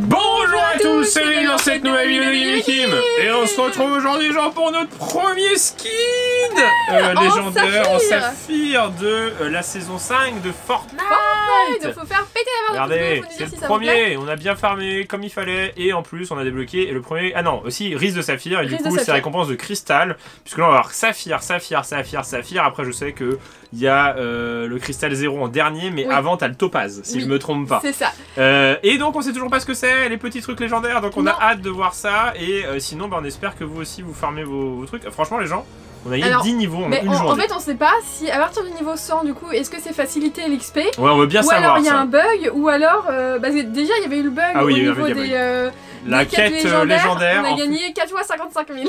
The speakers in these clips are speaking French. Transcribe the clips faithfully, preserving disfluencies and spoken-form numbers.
Bonjour à tous, c'est Louis dans cette nouvelle vidéo de Game. Et on se retrouve aujourd'hui genre pour notre premier skin euh, légendaire en saphir de euh, la saison cinq de Fortnite. Fortnite, donc faut faire péter la barre. Regardez, c'est le premier, on a bien farmé comme il fallait et en plus on a débloqué le premier, ah non, aussi risque de saphir et du coup c'est récompense de cristal puisque là on va avoir saphir, saphir, saphir, saphir. Après je sais que il y a euh, le cristal zéro en dernier mais oui. Avant t'as le topaz si oui. Je me trompe pas. C'est ça. Euh, et donc on sait toujours pas ce que c'est les petits trucs légendaires, donc on non. a hâte de voir ça et euh, sinon bah, on espère que vous aussi vous farmez vos, vos trucs. Franchement les gens, on a eu dix niveaux en une journée. En fait on sait pas si à partir du niveau cent du coup est-ce que c'est facilité l'X P. Ouais on veut bien ou savoir. Ou alors il y a ça. un bug ou alors euh, bah, déjà il y avait eu le bug ah, oui, au niveau des, euh, la des quête légendaires, légendaire. On a gagné en... quatre fois cinquante-cinq mille.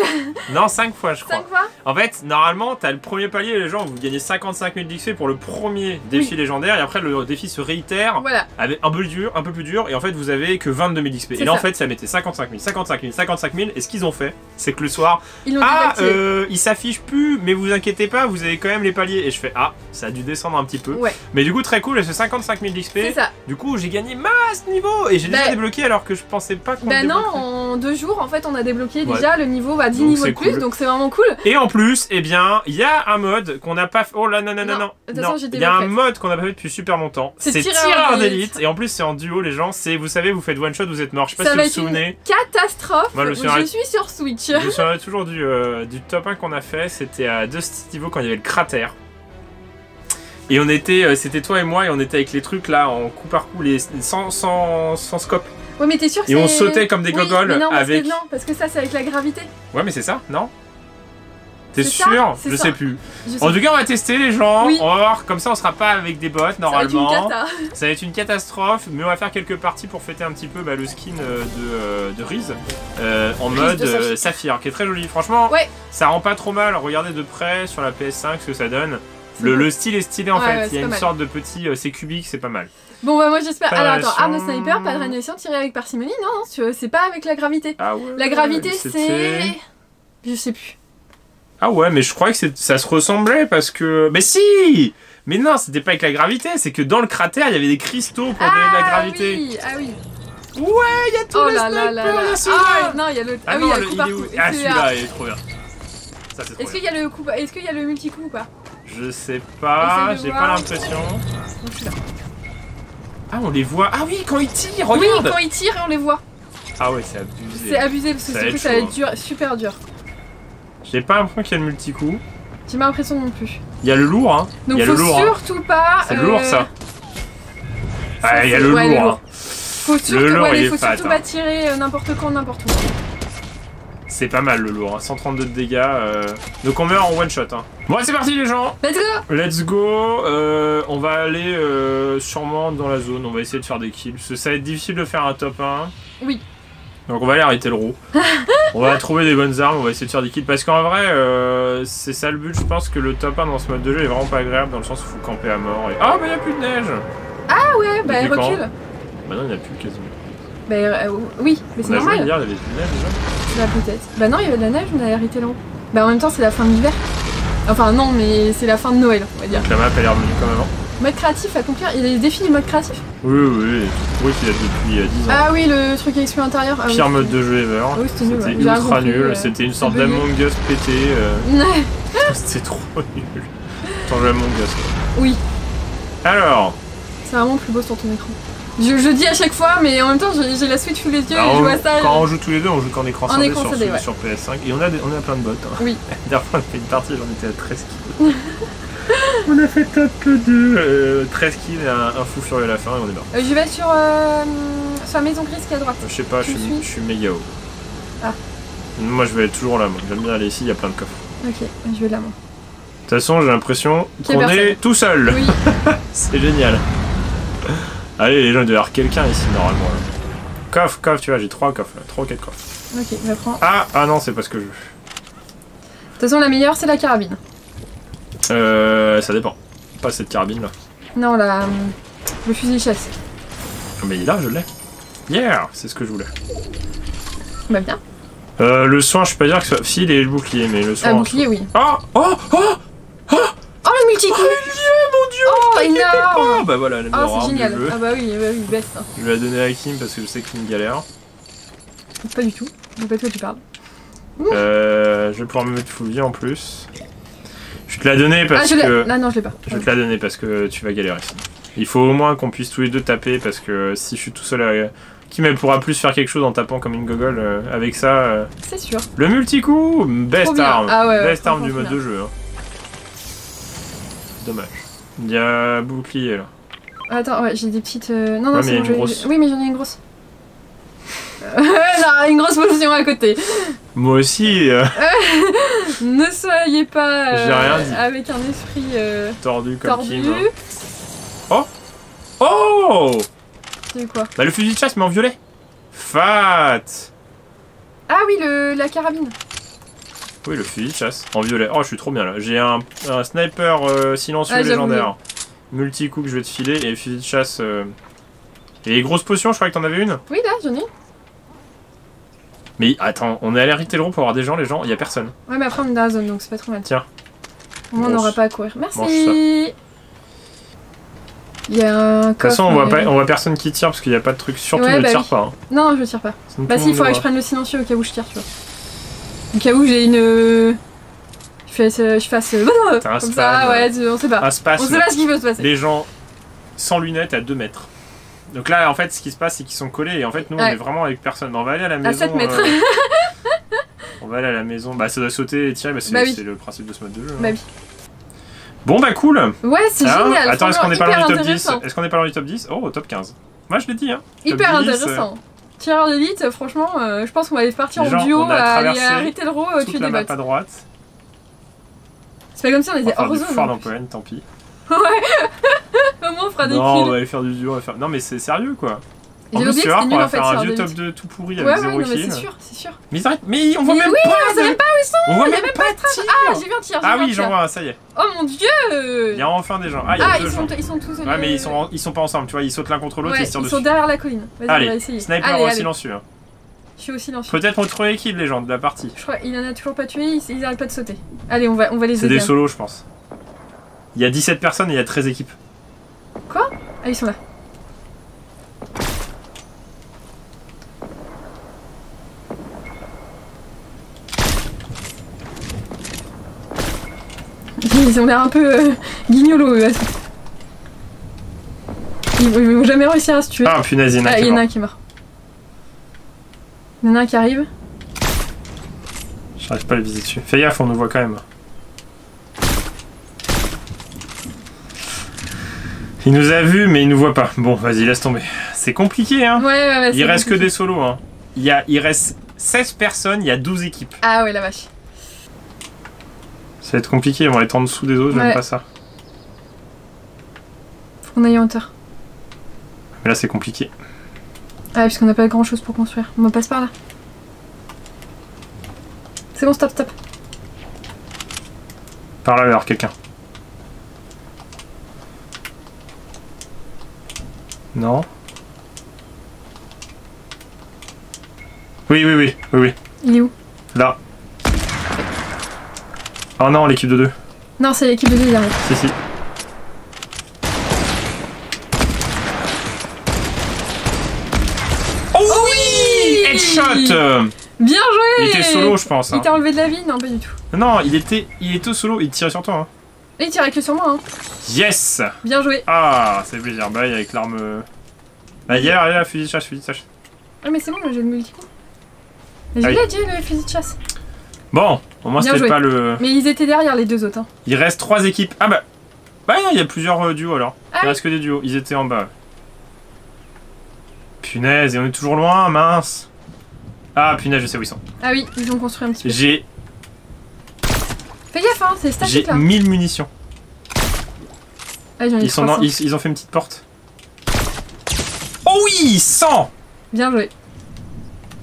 Non cinq fois je crois. cinq fois en fait normalement t'as le premier palier les gens, vous gagnez cinquante-cinq mille d'X P pour le premier défi oui. légendaire et après le défi se réitère voilà. Avec un peu dur, un peu plus dur et en fait vous avez que vingt-deux mille d'X P. Et là ça. en fait ça mettait cinquante-cinq mille, cinquante-cinq mille, cinquante-cinq mille et ce qu'ils ont fait c'est que le soir ils ah euh, ils s'affichent plus, mais vous inquiétez pas, vous avez quand même les paliers. Et je fais ah, ça a dû descendre un petit peu. Ouais. Mais du coup, très cool, et ce cinquante-cinq mille d'X P. Du coup, j'ai gagné masse niveau et j'ai bah, déjà débloqué alors que je pensais pas qu'on. Bah non, en deux jours, en fait, on a débloqué ouais. déjà le niveau à bah, dix niveaux de plus, cool. Donc c'est vraiment cool. Et en plus, eh bien, il y a un mode qu'on n'a pas fait. Oh là, non, non, non, non. Il y a un fait. mode qu'on n'a pas fait depuis super longtemps. C'est tireur d'élite. Et en plus, c'est en duo, les gens. C'est, vous savez, vous faites one shot, vous êtes mort. Je sais pas si vous vous souvenez. Catastrophe. Moi, je suis, je suis sur Switch. Je serai toujours du top un qu'on a fait. C'était à Dusty Divot quand il y avait le cratère. Et on était, c'était toi et moi, et on était avec les trucs là, en coup par coup, les, sans, sans, sans scope. Ouais, mais t'es sûr que et on sautait comme des oui, gogoles non, avec. Que, non, parce que ça, c'est avec la gravité. Ouais, mais c'est ça, non? T'es sûr? Je ça. sais plus. Je sais en tout cas, on va tester les gens. Oui. On va voir, comme ça, on sera pas avec des bots normalement. Ça va être une, cata. ça va être une catastrophe, mais on va faire quelques parties pour fêter un petit peu bah, le skin de, de Riz euh, en Riz mode euh, saphir, qui est très joli. Franchement, ouais. ça rend pas trop mal. Regardez de près sur la P S cinq ce que ça donne. Le, le style est stylé en ouais, fait. Ouais, Il y a une mal. sorte de petit. Euh, c'est cubique, c'est pas mal. Bon bah moi j'espère... Alors attends, arme de sniper, pas de radiation, tirer avec parcimonie. Non, non, c'est pas avec la gravité. Ah ouais, la gravité, c'est... Je sais plus. Ah ouais, mais je croyais que ça se ressemblait parce que... Mais si! Mais non, c'était pas avec la gravité, c'est que dans le cratère, il y avait des cristaux pour donner de la gravité. Ah oui, ah oui. Ouais, il y a tous les snipers, il y a celui-là. Ah non, il y a l'autre. Ah oui, il y a le coup partout. Ah celui-là, il est trop bien. Est-ce qu'il y a le coup... Est-ce qu'il y a le multi-coup ou pas? Je sais pas, j'ai pas l'impression. Ah, on les voit. Ah oui, quand ils tirent, regarde. Oui, quand ils tirent, on les voit. Ah ouais, c'est abusé. C'est abusé parce que du coup, ça va être dur, super dur. J'ai pas l'impression qu'il y a le multi-coup. J'ai pas l'impression non plus. Il y a le lourd, hein. Donc, faut surtout pas. C'est le lourd, ça. Ah, il y a le lourd. Faut surtout pas tirer n'importe quand, n'importe où. C'est pas mal le lourd, hein. cent trente-deux de dégâts. Euh... Donc, on meurt en one shot. Hein. Bon, c'est parti, les gens. Let's go. Let's go. Euh, on va aller euh, sûrement dans la zone. On va essayer de faire des kills. Parce que ça va être difficile de faire un top un. Oui. Donc on va aller arrêter le roux, on va trouver des bonnes armes, on va essayer de faire des kills. Parce qu'en vrai, euh, c'est ça le but, je pense que le top un dans ce mode de jeu est vraiment pas agréable dans le sens où il faut camper à mort. Et... Ah bah y'a plus de neige. Ah ouais, bah elle recule. Bah non, il n'y a plus quasiment. Bah euh, oui, mais c'est normal. On a joué hier, il y avait de la neige déjà. Bah peut-être. Bah non, il y avait de la neige, on a hérité l'an. Bah en même temps, c'est la fin de l'hiver. Enfin non, mais c'est la fin de Noël, on va dire. Donc la map elle est revenue comme avant. Mode créatif à accomplir, il y a des défis du mode créatif. Oui, oui, oui, qu'il a depuis dix ans. Ah oui, le truc expo intérieur. Ah, Pire oui, mode de jeu ever. Oui, c'était nul. C'était ultra nul, euh, c'était une sorte d'Among Us pété. Euh... c'était trop nul. Tant le Among Us. Oui. Alors. C'est vraiment plus beau sur ton écran. Je, je dis à chaque fois, mais en même temps, j'ai la Switch sous les yeux Alors et je vois ça. Quand je... on joue tous les deux, on joue qu'en écran scindé sur, sur, ouais. sur P S cinq. Et on a, des, on a plein de bots. Hein. Oui. D'ailleurs, on a fait une partie, j'en étais à treize kills. On a fait top deux, euh, treize kills et un, un fou furieux à la fin et on est mort. Euh, je vais sur, euh, sur la maison grise qui est à droite. Je sais pas, je suis, je suis méga haut. Ah. Moi je vais aller toujours là, moi. J'aime bien aller ici, il y a plein de coffres. Ok, je vais là, moi. De toute façon, j'ai l'impression qu'on est tout seul. Oui. C'est génial. Allez, les gens, il doit y avoir quelqu'un ici normalement. Là. Coffre, coffre, tu vois, j'ai trois coffres, trois ou quatre coffres. Ok, je prends. Ah, ah non, c'est pas ce que je veux. De toute façon, la meilleure, c'est la carabine. Euh, ça dépend. Pas cette carabine là. Non, la... le fusil chasse. Mais il est là, je l'ai. Yeah, c'est ce que je voulais. Bah bien. Euh, le soin, je peux pas dire que ça... Si, il est le bouclier, mais le soin... Le bouclier, oui. Ah, oh, oh, oh, oh, le multi-coup. Oh, mon dieu, Oh, énorme. Bah voilà, la meilleure oh, arme du jeu. Ah bah oui, bah oui, best. Hein. Je vais la donner à Kim parce que je sais que c'est une galère. Pas du tout, je sais pas de quoi tu parles. Euh, je vais pouvoir me mettre full vie en plus. Je vais te la donner parce ah, que... Ah non, je l'ai pas. Je vais te la donner parce que tu vas galérer. Il faut au moins qu'on puisse tous les deux taper parce que si je suis tout seul à... Kim, elle pourra plus faire quelque chose en tapant comme une gogole euh, avec ça. Euh... C'est sûr. Le multi-coup, best arme. Ah ouais, best arme du mode bien. de jeu. Hein. Dommage. Il y a bouclier là. Attends, ouais, j'ai des petites... Euh... Non, non, ouais, c'est bon, je... grosse... Oui, mais j'en ai une grosse. Non, une grosse potion à côté. Moi aussi. Euh... ne soyez pas euh, avec un esprit euh... tordu comme tordu. Kim. Hein. Oh. Oh. C'est quoi? Bah le fusil de chasse mais en violet. Fat. Ah oui, le, la carabine. Oui, le fusil de chasse en violet. Oh, je suis trop bien là. J'ai un, un sniper euh, silencieux ah, légendaire. Multi-coup que je vais te filer et fusil de chasse. Euh... Et les grosses potions, je crois que t'en avais une. Oui, là, j'en ai. Mais attends, on est allé à l'Hitellero pour voir des gens, les gens, il y a personne. Ouais, mais après on est dans la zone donc c'est pas trop mal. Tiens. Au moins on n'aura pas à courir. Merci. Il y a un coffre. De toute façon, on voit, pas, on voit personne qui tire parce qu'il n'y a pas de truc. Surtout ouais, ne bah tire oui. pas. Hein. Non, je tire pas. Sinon, bah si, il faudrait que je prenne le silencieux au cas où je tire, tu vois. Au cas où j'ai une. Je fasse. Je fasse... Bon, comme spam, ça, ouais, on sait pas. Space, on sait pas ce qui peut se passer. Les gens sans lunettes à deux mètres. Donc là, en fait, ce qui se passe, c'est qu'ils sont collés. Et en fait, nous, ouais. on est vraiment avec personne. On va aller à la maison. À sept mètres. Euh... on va aller à la maison. Bah, ça doit sauter et tirer. Bah, c'est bah, oui. le principe de ce mode de jeu. Bah, hein. oui. Bon, bah, cool. Ouais, c'est ah, génial. Attends, est-ce qu'on n'est pas loin du top dix? Est-ce qu'on n'est pas loin du top dix? Oh, top quinze. Moi, je l'ai dit. Hein. Hyper intéressant. Euh... Tireur d'élite, franchement, euh, je pense qu'on va aller partir en duo à aller à Hitelro tuer des bots. À droite. C'est pas comme si on était hors zone. Tant pis. Ouais. Au moins on fera des kills. Non, on va aller faire du duo, on va faire... Non mais c'est sérieux quoi. En plus tu vois, on va faire un vieux top deux tout pourri avec zéro kill. Ouais, ouais, c'est sûr, c'est sûr. Mais arrête, mais on voit même pas... Mais oui, on sait même pas où ils sont. On voit même pas de tir. Ah, j'ai vu un tir. Ah oui, j'en vois un, ça y est. Oh mon dieu. Il y a enfin des gens. Ah, ils sont tous... Ouais, mais ils sont pas ensemble, tu vois, ils sautent l'un contre l'autre et ils se tirent dessus. Ils sont derrière la colline. Vas-y, on va essayer. Sniper au silencieux. Je suis au silencieux. Peut-être notre équipe, les gens de la partie. Je crois qu'il en a toujours pas tué, ils arrêtent pas de sauter. Allez, on va les aider. C'est des solos, je pense. Il y a dix-sept personnes et il y a treize équipes. Quoi? Ah, ils sont là. Ils ont l'air un peu euh, guignolos eux. Ils, ils vont jamais réussir à se tuer. Ah punaise, il y en a, ah, y en a un qui est mort. Il y en a un qui arrive. J'arrive pas à le viser dessus. Fais gaffe, on nous voit quand même. Il nous a vu mais il nous voit pas. Bon, vas-y, laisse tomber. C'est compliqué, hein. Ouais, ouais, ouais. Il reste compliqué. Que des solos, hein. Il, y a, il reste seize personnes, il y a douze équipes. Ah ouais, la vache. Ça va être compliqué, ils vont être en dessous des autres, ouais. J'aime pas ça. Faut qu'on aille en hauteur. Mais là, c'est compliqué. Ah, parce qu'on n'a pas grand chose pour construire. On passe par là. C'est bon, stop, stop. Par là, alors, quelqu'un. Non. Oui, oui, oui, oui, oui. Il est où? Là. Oh non, l'équipe de deux. Non, c'est l'équipe de deux, il arrive. Si, si. Oh oui, oui. Headshot. Bien joué. Il était solo, je pense. Il hein. t'a enlevé de la vie? Non, pas du tout. Non, il était, il était solo, il tirait sur toi. Hein. Et il tirait que sur moi, hein. Yes. Bien joué. Ah, c'est plaisir. Bah, avec l'arme... Bah, hier, allez, la fusil de chasse, fusil de chasse. Ah, mais c'est bon, j'ai le multi-coup. J'ai déjà dit le fusil de chasse. Bon, au moins, c'était pas le... Mais ils étaient derrière, les deux autres, hein. Il reste trois équipes. Ah bah... Bah, non, il y a plusieurs euh, duos, alors. Ah, il reste que des duos. Ils étaient en bas. Punaise, et on est toujours loin, mince. Ah, punaise, je sais où ils sont. Ah oui, ils ont construit un petit peu. J'ai... Fais gaffe, hein, c'est statique, là. J'ai mille munitions. Ah, ils, sont dans, ils, ils ont fait une petite porte. Oh oui, cent. Bien joué.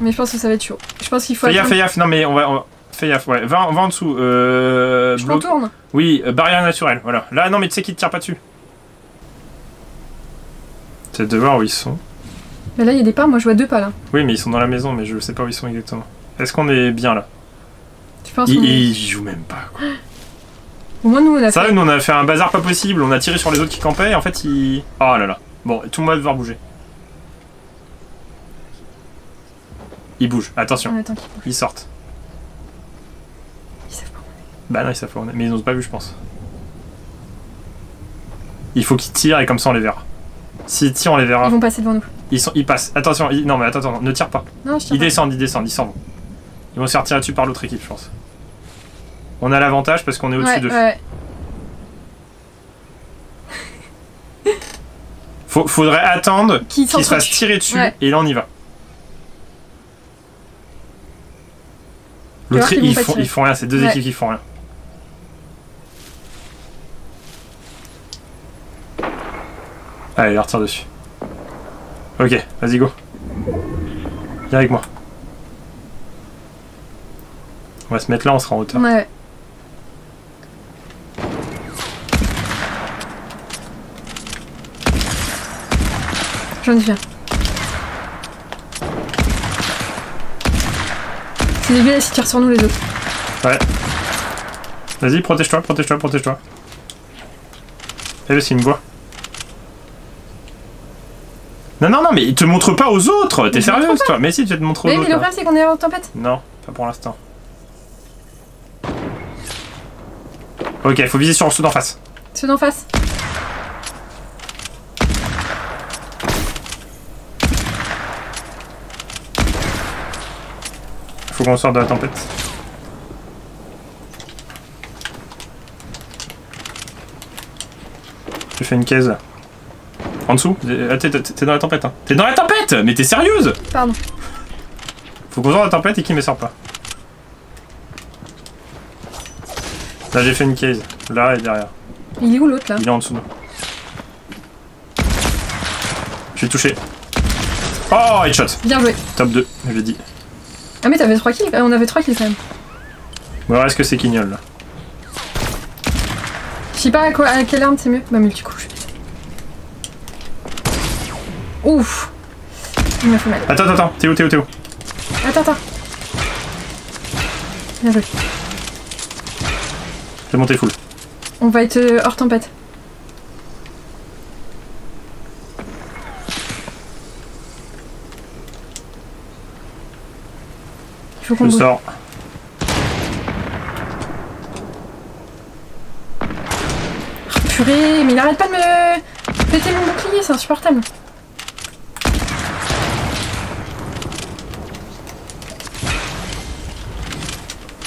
Mais je pense que ça va être chaud. Je pense qu'il faut... Fais gaffe, fais gaffe. Non mais on va... On va fais gaffe, ouais. Va, va en dessous. Euh, je contourne. Oui, euh, barrière naturelle. Voilà. Là, non mais tu sais qu'ils te tirent pas dessus. C'est de voir où ils sont. Mais là, il y a des pas. Moi, je vois deux pas, là. Oui, mais ils sont dans la maison, mais je sais pas où ils sont exactement. Est-ce qu'on est bien, là? Je pense ils, ils jouent même pas, quoi. Au moins, nous, on a ça, fait... nous, on a fait un bazar pas possible. On a tiré sur les autres qui campaient et en fait, ils... Oh là là. Bon, tout le monde va devoir bouger. Ils bougent, attention. On attend qu'ils bougent. Ils sortent. Ils savent pas où on est. Bah non, ils savent pas où on est. Mais ils n'ont pas vu, je pense. Il faut qu'ils tirent et comme ça, on les verra. S'ils tirent, on les verra. Ils vont passer devant nous. Ils, sont... ils passent. Attention, ils... non mais attends, attends, ne tire pas. Non, je tire ils pas. Descendent, ils descendent, ils s'en vont. Ils vont se faire tirer dessus par l'autre équipe, je pense. On a l'avantage parce qu'on est au-dessus ouais, de ouais. Faut, faudrait attendre qu'ils qu se fassent tirer dessus ouais. Et là on y va. L'autre, ils, ils, font, ils font rien, c'est deux ouais. Équipes qui font rien. Allez, leur tire dessus. Ok, vas-y, go. Viens avec moi. On va se mettre là, on sera en hauteur. Ouais. J'en ai fait un. C'est dégueulasse, ils tirent sur nous les autres. Ouais. Vas-y, protège-toi, protège-toi, protège-toi. Eh ben, s'il me voit. Non, non, non, mais il te montre pas aux autres. T'es sérieuse, toi? Mais si, tu vas te montrer aux autres. Mais le problème, c'est qu'on est en tempête. Non, pas pour l'instant. Ok, faut viser sur ceux d'en face. Ceux d'en face. Faut qu'on sorte de la tempête. J'ai fait une caisse là. En dessous? T'es dans la tempête hein. T'es dans la tempête! Mais t'es sérieuse? Pardon. Faut qu'on sorte de la tempête et qu'il me sort pas. Là j'ai fait une case, là et derrière. Il est où l'autre là? Il est en dessous de nous. Je suis touché. Oh, headshot. Bien joué. Top deux, je l'ai dit. Ah mais t'avais trois kills, on avait trois kills quand même. Bon alors est-ce que c'est quignol là? Je sais pas à, quoi, à quelle arme c'est mieux. Bah mais du coup je... Ouf. Il m'a fait mal. Attends, attends, t'es où, t'es où, t'es où? Attends, attends. Bien joué. J'ai monté full. On va être hors tempête. Il faut qu'on bouge. Je sors. Oh, purée, mais il arrête pas de me péter mon bouclier, c'est insupportable.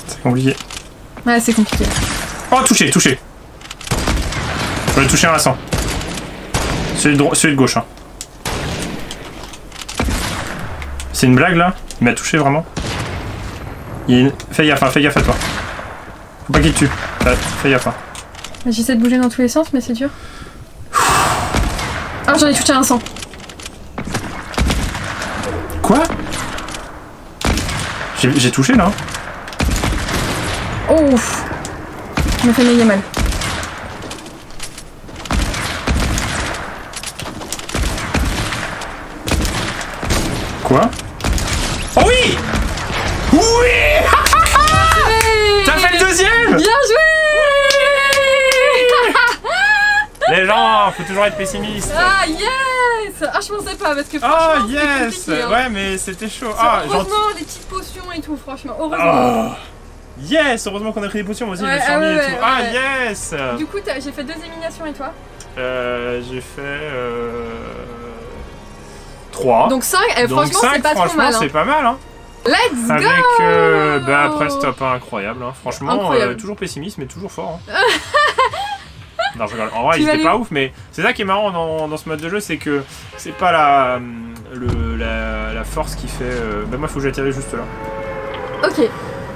C'est compliqué. Ouais, c'est compliqué. Oh, touché, touché. Je vais toucher un à cent. Celui de, celui de gauche. Hein. C'est une blague là? Il m'a touché vraiment. Il y a une... Fais gaffe, hein, fais gaffe à toi. Faut pas qu'il te tue. Fais, fais gaffe. Hein. J'essaie de bouger dans tous les sens, mais c'est dur. Ah, j'en ai touché un à cent. Quoi? J'ai touché là. Ouf. Je me fais mailler mal. Quoi? Oh oui! Oui! T'as fait le deuxième! Bien joué! Oui. Les gens, faut toujours être pessimiste. Ah yes! Ah je pensais pas parce que franchement. Oh yes! Hein. Ouais mais c'était chaud. Ah, heureusement les petites potions et tout, franchement. Heureusement. Oh. Yes, heureusement qu'on a pris des potions, moi aussi j'ai ouais, ah ouais, et tout. Ouais, ah ouais. Yes. Du coup j'ai fait deux éliminations et toi? Euh j'ai fait euh... trois. Donc cinq, eh, franchement c'est pas trop mal. Hein. C'est pas mal hein. Let's go. Avec euh, bah après stop hein, incroyable hein. Franchement incroyable. Euh, toujours pessimiste mais toujours fort. Hein. Non je rigole. En vrai il était pas ouf mais c'est ça qui est marrant dans, dans ce mode de jeu, c'est que c'est pas la, le, la la force qui fait euh... bah moi faut que j'atterrisse juste là. OK.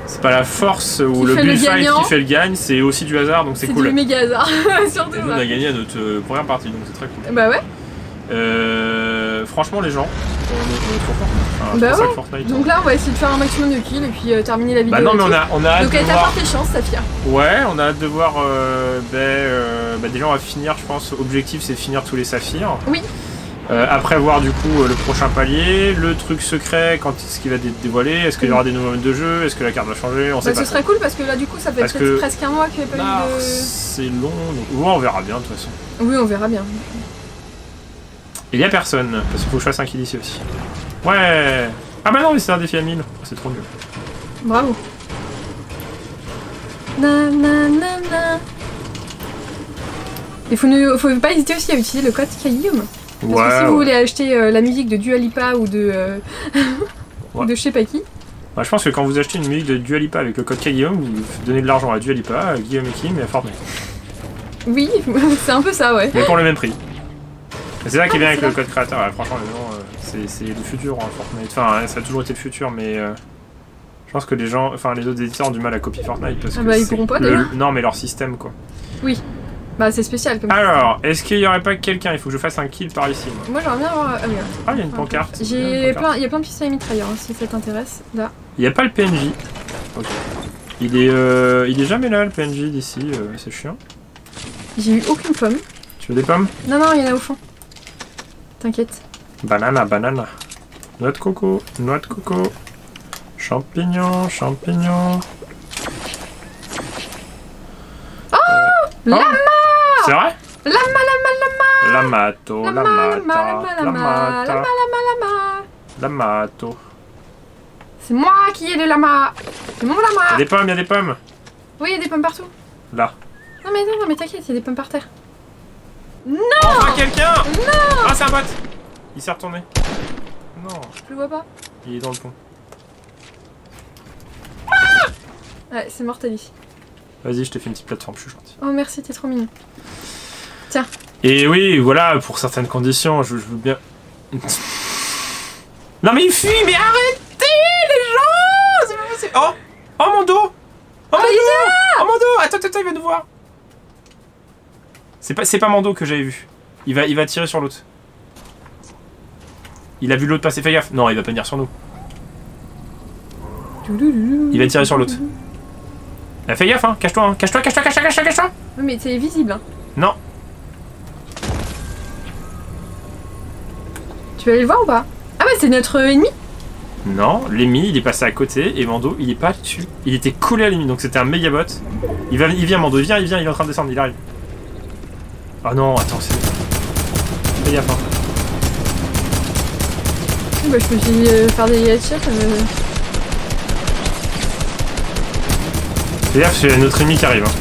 C'est pas la force ou le bullfight qui fait le gagne, c'est aussi du hasard donc c'est cool. C'est du méga hasard, surtout. Et nous, on a gagné à notre première partie donc c'est très cool. Bah ouais. Euh, franchement, les gens, on est trop forts. Enfin, bah ouais. Ça Fortnite, donc hein. Là, on va essayer de faire un maximum de kills et puis euh, terminer la vidéo. Bah non, mais on a, on a hâte donc, de voir. Donc, t'as pas tes chances, Saphir. Ouais, on a hâte de voir. Euh, bah, euh, bah déjà, on va finir, je pense. Objectif, c'est de finir tous les saphirs. Oui. Euh, après voir du coup le prochain palier, le truc secret, quand est-ce qu'il va dé dévoiler, est-ce qu'il y aura des nouveaux modes de jeu, est-ce que la carte va changer, on bah, sait ce pas. Ce serait ça. Cool parce que là du coup ça fait parce que presque un mois qu'il n'y a pas ah, eu de... C'est long, donc ouais, on verra bien de toute façon. Oui, on verra bien. Il n'y a personne, parce qu'il faut que je fasse un kill ici aussi. Ouais. Ah bah non, mais c'est un défi à mille, c'est trop mieux. Bravo. Na, na, na, na. Il faut ne faut pas hésiter aussi à utiliser le code KAGUIOMM. Parce ouais, que si ouais. vous voulez acheter euh, la musique de Dua Lipa ou de euh, ouais. de je sais pas qui. Bah, je pense que quand vous achetez une musique de Dua Lipa avec le code KAGUIOMM, vous donnez de l'argent à Dua Lipa, à Guillaume et Kim et à Fortnite. Oui, c'est un peu ça, ouais. Mais pour le même prix. C'est ça qui est bien ah, avec le code créateur. Ouais, franchement, c'est le futur, hein, Fortnite. Enfin, ça a toujours été le futur, mais euh, je pense que les gens, enfin les autres éditeurs ont du mal à copier Fortnite parce ah, que bah, ils pourront pas le, déjà. Non, mais leur système, quoi. Oui. Bah c'est spécial comme ça. Alors, est-ce qu'il n'y aurait pas quelqu'un? Il faut que je fasse un kill par ici. Moi, moi j'aimerais bien avoir... Ah, regarde. Ah, il y a une pancarte. Il y a plein de pistolets mitrailleurs, hein, si ça t'intéresse. Là. Il n'y a pas le P N J. Ok. Il est, euh... il est jamais là, le P N J d'ici. Euh, c'est chiant. J'ai eu aucune pomme. Tu veux des pommes? Non, non, il y en a au fond. T'inquiète. Banana, banana. Noix de coco, noix de coco. Champignons, champignons. Oh, euh... lama. C'est vrai? Lama, lama, lama. Lamato, lamata, lamata, lamata, lama, lama. Lamato. C'est moi qui ai le lama. C'est mon lama. Il y a des pommes, il y a des pommes. Oui, il y a des pommes partout. Là. Non mais non, non mais t'inquiète, il y a des pommes par terre. Non! Enfin quelqu'un! Non! Ah, c'est un bot! Il s'est retourné. Non. Je le vois pas. Il est dans le pont. Ah ouais, c'est mort, t'as dit. Vas-y, je te fais une petite plateforme, je suis gentil. Oh merci, t'es trop mignon. Tiens. Et oui, voilà, pour certaines conditions, je, je veux bien... Non mais il fuit, mais arrêtez les gens! C'est pas possible. Oh! Oh mon dos! Oh mon dos! Oh mon dos! Attends, attends, il va nous voir. C'est pas, pas Mando que j'avais vu. Il va, il va tirer sur l'autre. Il a vu l'autre passer, fais gaffe. Non, il va pas venir sur nous. Il va tirer sur l'autre. Ah, fais gaffe, hein. Cache-toi, hein. Cache-toi, cache-toi, cache-toi, cache-toi, cache-toi. Oui, mais c'est visible, hein. Non. Tu vas aller le voir ou pas? Ah, ouais, c'est notre ennemi. Non, l'ennemi, il est passé à côté et Mando, il est pas dessus. Il était collé à l'ennemi, donc c'était un méga bot. Il, va, il vient, Mando, il vient, il vient, il est en train de descendre, il arrive. Ah non, attends, c'est... Mais il y a pas. Oui, bah, je peux aussi euh, faire des headshots. C'est là, c'est notre ennemi qui arrive. Hein.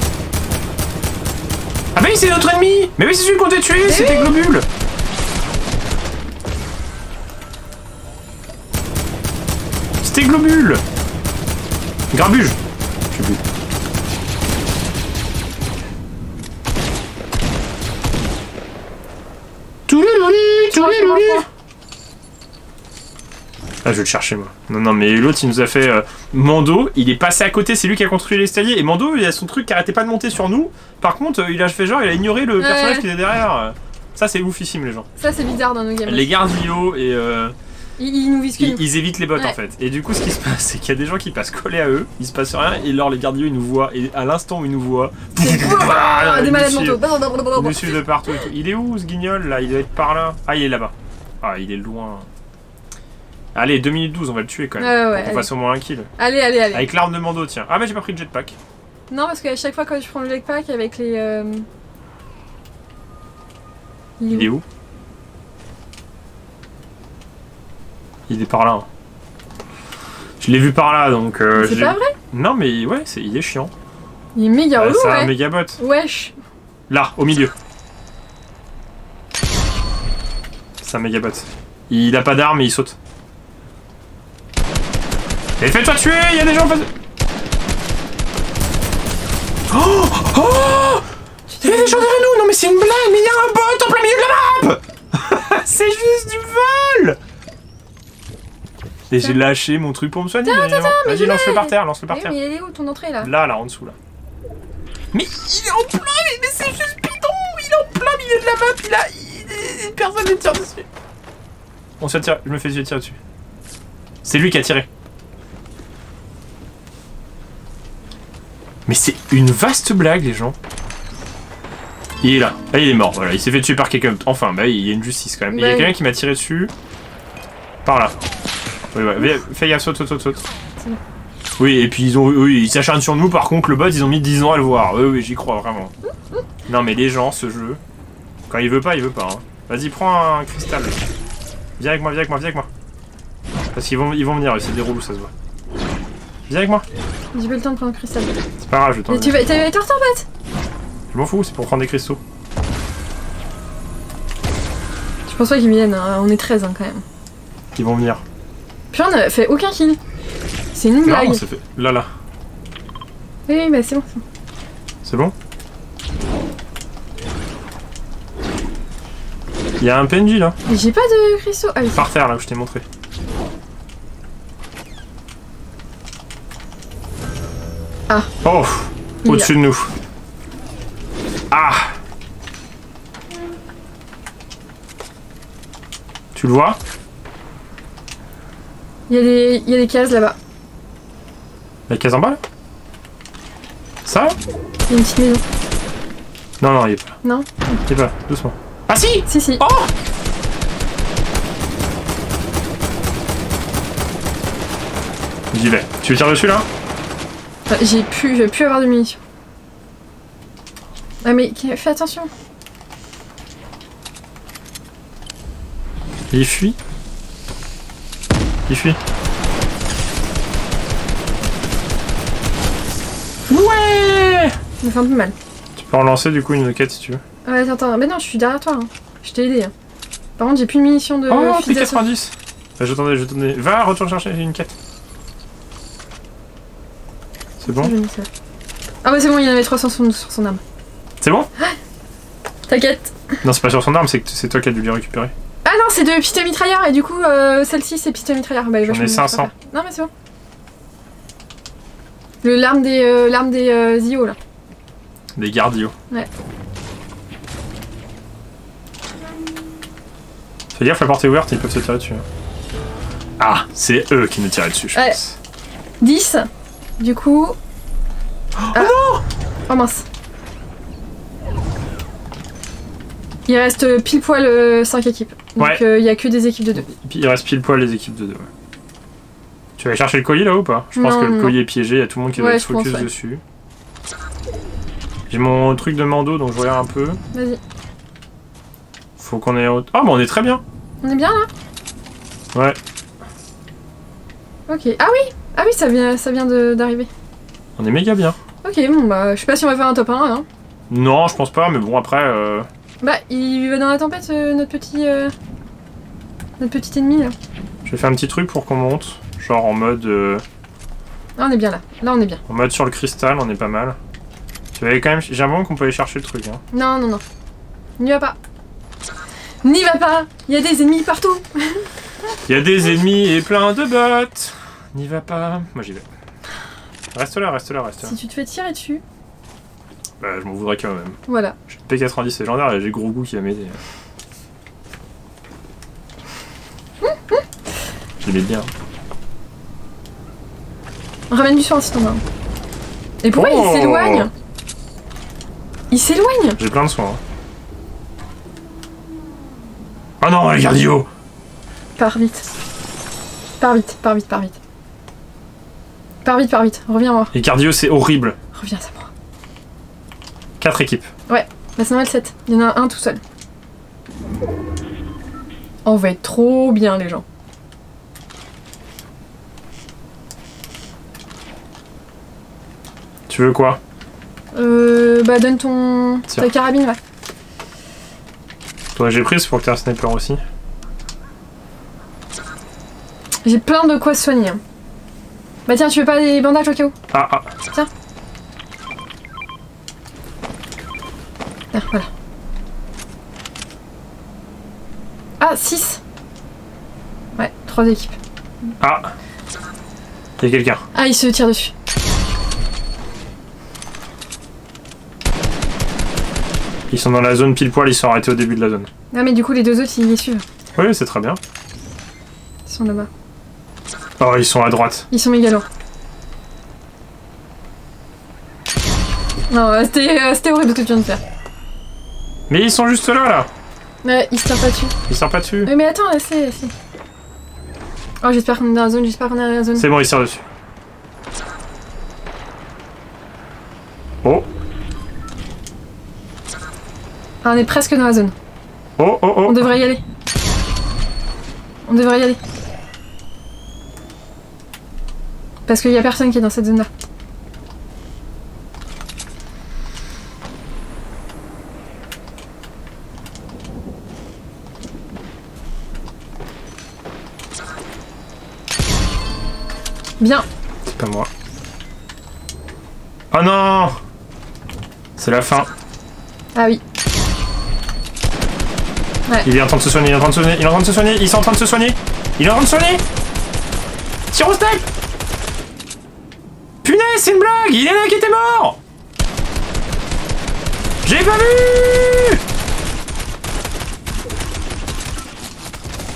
Ah bah oui, c'est notre ennemi. Mais oui, c'est celui qu'on t'a tué, c'était oui. Globule. C'était Globule. Grabuge. Je sais plus. Ah, je vais le chercher moi. Non, non, mais l'autre il nous a fait. Euh, Mando, il est passé à côté, c'est lui qui a construit l'escalier. Et Mando, il a son truc qui arrêtait pas de monter sur nous. Par contre, euh, il a fait genre, il a ignoré le ouais. personnage qui était derrière. Ça, c'est oufissime, les gens. Ça, c'est bizarre dans nos games. Les gardes I O et. Euh, ils, ils nous visquent. Ils, ils évitent les bots ouais. en fait. Et du coup, ce qui se passe, c'est qu'il y a des gens qui passent collés à eux, il se passe rien, et alors les gardes I O ils nous voient. Et à l'instant où ils nous voient. Ah, des malades mentaux. Ils nous suivent de partout. Et tout. Il est où ce guignol là? Il doit être par là. Ah, il est là-bas. Ah, il est loin. Allez, deux minutes douze, on va le tuer quand même. Euh, ouais, on passe au moins un kill. Allez, allez, allez. Avec l'arme de Mando, tiens. Ah, mais j'ai pas pris le jetpack. Non, parce qu'à chaque fois quand je prends le jetpack avec les. Euh... Il, est Il est où? Il est par là. Hein. Je l'ai vu par là donc. Euh, c'est pas vrai? Non, mais ouais, c'est... il est chiant. Il est méga relou. C'est un méga bot. Wesh. Là, au milieu. C'est un méga bot. Il a pas d'arme et il saute. Et fais-toi tuer, il y a des gens en face de... Oh oh, il y a des gens derrière nous. Non mais c'est une blague, mais il y a un bot en plein milieu de la map. C'est juste du vol. Et j'ai lâché mon truc pour me soigner. Vas-y, lance-le par terre, lance-le par terre. Mais il est où ton entrée là? Là, là, en dessous là. Mais il est en plein, mais c'est juste bidon. Il est en plein milieu de la map, il a... Il... Personne ne tire dessus. On se tire, je me fais tirer dessus. C'est lui qui a tiré. Mais c'est une vaste blague, les gens. Il est là. Ah, il est mort. Voilà, il s'est fait tuer par quelqu'un. Enfin, bah, il y a une justice quand même. Il y a quelqu'un qui m'a tiré dessus. Par là. Oui, ouais. Fais gaffe, saute, saute, saute, saute. Oui, et puis ils ont, oui, ils s'acharnent sur nous. Par contre, le bot, ils ont mis dix ans à le voir. Oui, oui, j'y crois vraiment. Non, mais les gens, ce jeu. Quand il veut pas, il veut pas. Hein. Vas-y, prends un cristal. Viens avec moi, viens avec moi, viens avec moi. Parce qu'ils vont, ils vont venir. C'est des relous, ça se voit. Viens avec moi. J'ai pas le temps de prendre un cristal. C'est pas grave, je t'en. Mais tu vas, t'as eu les tortes en fait. Je m'en fous, c'est pour prendre des cristaux. Je pense pas qu'ils viennent, hein. On est treize hein, quand même. Ils vont venir. Puis on a fait aucun kill. C'est une blague. Non, on s'est fait... Là, là. Oui, bah c'est bon. C'est bon. Il y a un P N J là. Mais j'ai pas de cristaux. Ah, oui. Par terre là où je t'ai montré. Ah. Oh, au-dessus de nous. Ah. Tu le vois? Il y a des, il y a des cases là-bas. La case en bas là? Ça? Il y a une petite maison. Non, non, il est pas. Non. Il est pas, doucement. Ah si! Si, si. Oh! J'y vais. Tu le tires dessus là? Bah, j'ai pu, je vais plus avoir de munitions. Ah mais fais attention. Il fuit. Il fuit. Ouais. Il me fait un peu mal. Tu peux en lancer du coup une quête si tu veux. Ouais attends, attends. Mais non je suis derrière toi. Hein. Je t'ai aidé. Hein. Par contre j'ai plus de munitions de... Oh t'es quatre-vingt-dix. Bah, j'attendais, j'attendais. Va, retourne chercher une quête. C'est bon. Ah bah c'est bon, il en avait trois cents sur, sur son arme. C'est bon? T'inquiète. Non, c'est pas sur son arme, c'est que c'est toi qui as dû les récupérer. Ah non, c'est de pistolet mitrailleur, et du coup, euh, celle-ci, c'est pistolet mitrailleur. Bah, j'en ai cinq cents. Non, mais c'est bon. Le l'arme des, euh, l'arme des euh, Zio, là. Des gardios. Ouais. Fais gaffe, la porte est ouverte, ils peuvent se tirer dessus. Ah, c'est eux qui nous tiraient dessus, je ouais. pense. dix, du coup... Oh ah. non. Oh mince. Il reste pile poil euh, cinq équipes. Donc ouais. euh, il n'y a que des équipes de deux. Il reste pile poil les équipes de deux. Ouais. Tu vas chercher le colis là ou pas? Je non, pense que non. Le colis est piégé, il y a tout le monde qui ouais, doit se focus pense, ouais. dessus. J'ai mon truc de Mando donc je regarde un peu. Vas-y. Faut qu'on ait. Ah, mais on est très bien. On est bien là? Ouais. Ok. Ah oui! Ah oui, ça vient, ça vient d'arriver. On est méga bien. Ok, bon bah je sais pas si on va faire un top un. Hein. Non, je pense pas, mais bon après. Euh... Bah, il va dans la tempête, euh, notre petit euh, notre petit ennemi, là. Je vais faire un petit truc pour qu'on monte, genre en mode... Euh... Ah, on est bien, là. Là, on est bien. En mode sur le cristal, on est pas mal. Tu avais quand même... J'ai un moment qu'on peut aller chercher le truc, hein. Non, non, non. N'y va pas. N'y va pas. Il y a des ennemis partout. Il y a des ennemis et plein de bottes. N'y va pas. Moi, j'y vais. Reste là, reste là, reste là. Si tu te fais tirer dessus... Bah, je m'en voudrais quand même. Voilà. J'ai P quatre-vingt-dix légendaire et j'ai gros goût qui va m'aider. Mmh, mmh. Je l'aimais bien. Ramène du soin si t'en as. Et pourquoi oh il s'éloigne? Il s'éloigne. J'ai plein de soins. Ah hein. Oh non, les gardios. Pars vite. Pars vite, pars vite, pars vite. Pars vite, pars vite, reviens-moi. Les gardios, c'est horrible. Reviens à moi. quatre équipes. Ouais, bah c'est normal sept. Il y en a un tout seul. On va être trop bien les gens. Tu veux quoi? Euh... Bah donne ton... Tiens. Ta carabine là. Toi j'ai pris, c'est pour que t'aies un sniper aussi. J'ai plein de quoi soigner. Hein. Bah tiens, tu veux pas des bandages au cas où? Ah ah. Tiens. Ah, voilà. Ah, six. Ouais, trois équipes. Ah. Il y a quelqu'un. Ah, il se tire dessus. Ils sont dans la zone pile poil, ils sont arrêtés au début de la zone. Ah, mais du coup, les deux autres, ils les suivent. Oui, c'est très bien. Ils sont là-bas. Oh, ils sont à droite. Ils sont méga lourds. Non, c'était horrible ce que tu viens de faire. Mais ils sont juste là, là. Mais ils se tirent pas dessus. Ils se tirent pas dessus. Mais, mais attends, c'est... Oh, j'espère qu'on est dans la zone, j'espère qu'on est dans la zone. C'est bon, ils se tirent dessus. Oh. Ah, on est presque dans la zone. Oh, oh, oh. On devrait y aller. On devrait y aller. Parce qu'il n'y a personne qui est dans cette zone-là. Bien. C'est pas moi. Oh non! C'est la fin. Ah oui. Ouais. Il est en train de se soigner, il est en train de se soigner, il est en train de se soigner, ils sont en train de se soigner, il est en train de se soigner. Tire au snipe. Punaise, c'est une blague, il y en a qui était mort. J'ai pas vu.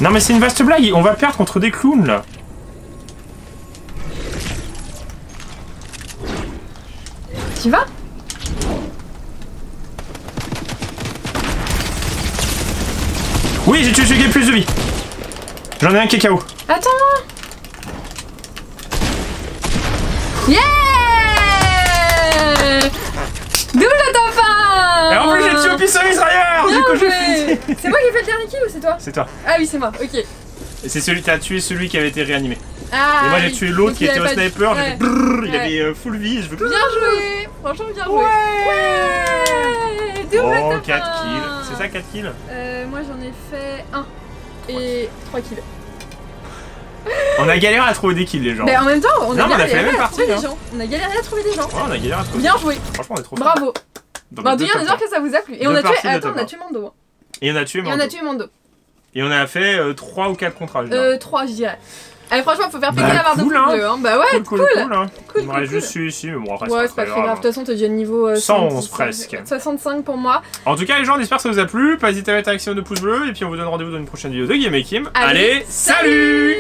Non mais c'est une vaste blague, on va perdre contre des clowns là. Tu vas? Oui, j'ai tué plus de vie. J'en ai un qui est K O. Attends. Yeah. Double top fin. Et en plus, j'ai tué au pistolet israélien. Du coup, je fais... C'est moi qui ai fait le dernier kill ou c'est toi? C'est toi. Ah oui, c'est moi. Ok. Et c'est celui qui a tué celui qui avait été réanimé. Ah, et moi j'ai tué l'autre qui était au sniper, du... ouais. Brrr, ouais. Il avait euh, full vie, je veux que... Bien joué. Franchement bien joué. Ouais, ouais. Double oh, top quatre fin. Kills. C'est ça, quatre kills? Euh, moi j'en ai fait un et trois kills. On a galéré à trouver des kills les gens. Mais en même temps, on a, non, galéré, on a fait la même partie, hein. On a galéré à trouver des gens. Ouais, on a galéré à trouver Bien des joué. Gens. Franchement, on est trop Bravo. Bon, bah, bien sûr que ça vous a plu. Et deux on a tué, attends, on a tué Mando. Hein. Et on a tué Mando. Et on a tué Mando. Et on a fait euh, trois ou quatre contrats. Euh, trois, je dirais. Allez, franchement, faut faire péter bah, la barre cool, de foot deux, hein. Bah ouais, cool. Cool, cool, cool, hein. cool, cool, cool. Juste celui-ci, mais bon, après, ouais, c'est pas très grave. De toute façon, t'as déjà le niveau euh, cent onze presque. soixante-cinq pour moi. En tout cas, les gens, on espère que ça vous a plu. Pas hésiter à mettre un maximum de pouces bleus. Et puis, on vous donne rendez-vous dans une prochaine vidéo de Game et Kim. Allez, Allez salut, salut.